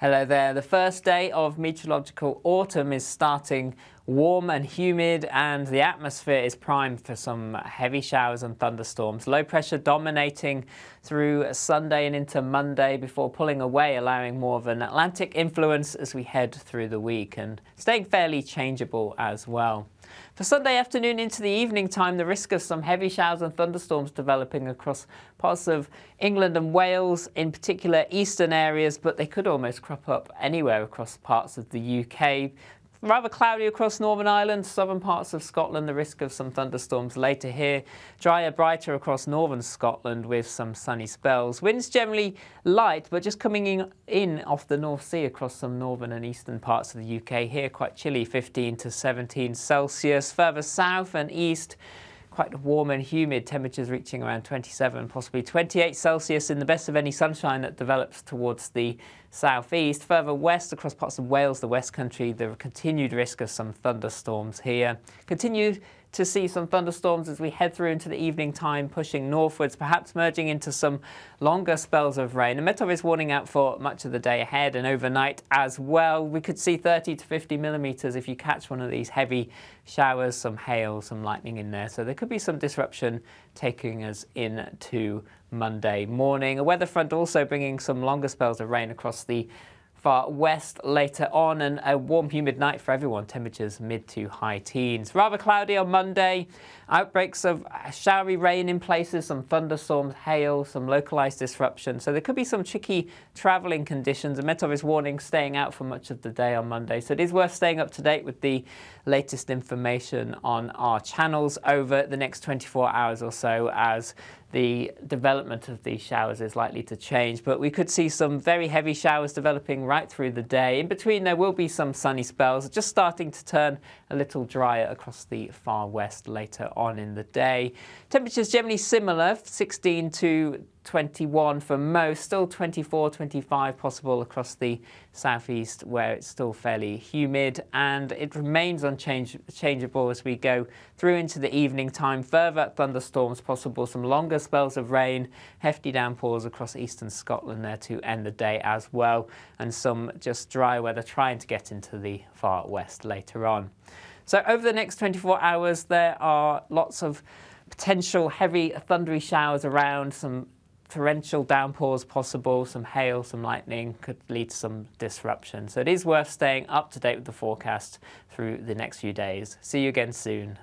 Hello there. The first day of meteorological autumn is starting warm and humid, and the atmosphere is primed for some heavy showers and thunderstorms. Low pressure dominating through Sunday and into Monday before pulling away, allowing more of an Atlantic influence as we head through the week and staying fairly changeable as well. For Sunday afternoon into the evening time, the risk of some heavy showers and thunderstorms developing across parts of England and Wales, in particular eastern areas, but they could almost crop up anywhere across parts of the UK. Rather cloudy across Northern Ireland, southern parts of Scotland, the risk of some thunderstorms later here. Drier, brighter across northern Scotland with some sunny spells. Winds generally light, but just coming in off the North Sea across some northern and eastern parts of the UK here. Quite chilly, 15 to 17 Celsius. Further south and east, quite warm and humid, temperatures reaching around 27, possibly 28 Celsius in the best of any sunshine that develops towards the southeast. Further west across parts of Wales, the West Country, the continued risk of some thunderstorms here. Continue to see some thunderstorms as we head through into the evening time, pushing northwards, perhaps merging into some longer spells of rain. And Met Office is warning out for much of the day ahead and overnight as well. We could see 30 to 50 millimetres if you catch one of these heavy showers, some hail, some lightning in there. So there could be some disruption taking us into Monday morning. A weather front also bringing some longer spells of rain across the far west later on, and a warm, humid night for everyone. Temperatures mid to high teens. Rather cloudy on Monday. Outbreaks of showery rain in places, some thunderstorms, hail, some localised disruption. So there could be some tricky travelling conditions. A Met Office warning staying out for much of the day on Monday. So it is worth staying up to date with the latest information on our channels over the next 24 hours or so, as the development of these showers is likely to change, but we could see some very heavy showers developing right through the day. In between, there will be some sunny spells, just starting to turn a little drier across the far west later on in the day. Temperatures generally similar, 16 to 21 for most, still 24, 25 possible across the southeast where it's still fairly humid, and it remains unchangeable as we go through into the evening time. Further thunderstorms possible, some longer spells of rain, hefty downpours across eastern Scotland there to end the day as well, and some just dry weather trying to get into the far west later on. So over the next 24 hours there are lots of potential heavy thundery showers around, some torrential downpours possible, some hail, some lightning could lead to some disruption. So it is worth staying up to date with the forecast through the next few days. See you again soon.